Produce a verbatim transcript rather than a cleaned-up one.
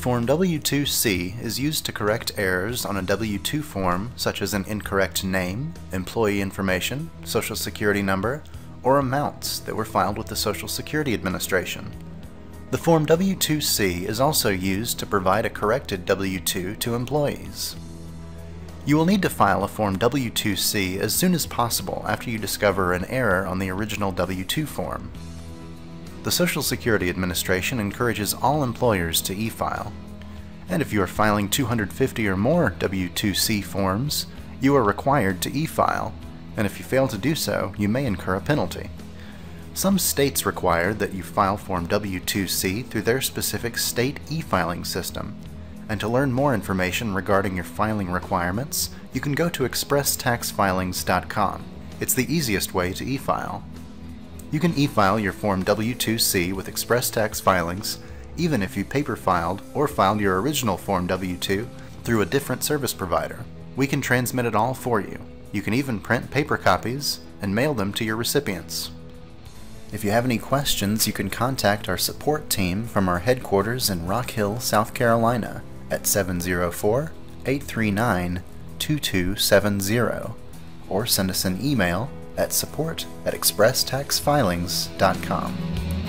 Form W two C is used to correct errors on a W two form such as an incorrect name, employee information, social security number, or amounts that were filed with the Social Security Administration. The Form W two C is also used to provide a corrected W two to employees. You will need to file a Form W two C as soon as possible after you discover an error on the original W two form. The Social Security Administration encourages all employers to e-file. And if you are filing two hundred fifty or more W two C forms, you are required to e-file, and if you fail to do so, you may incur a penalty. Some states require that you file Form W two C through their specific state e-filing system. And to learn more information regarding your filing requirements, you can go to Express Tax Filings dot com. It's the easiest way to e-file. You can e-file your Form W two C with Express Tax Filings, even if you paper filed or filed your original Form W two through a different service provider. We can transmit it all for you. You can even print paper copies and mail them to your recipients. If you have any questions, you can contact our support team from our headquarters in Rock Hill, South Carolina at seven zero four, eight three nine, two two seven zero or send us an email at support at Express Tax Filings dot com.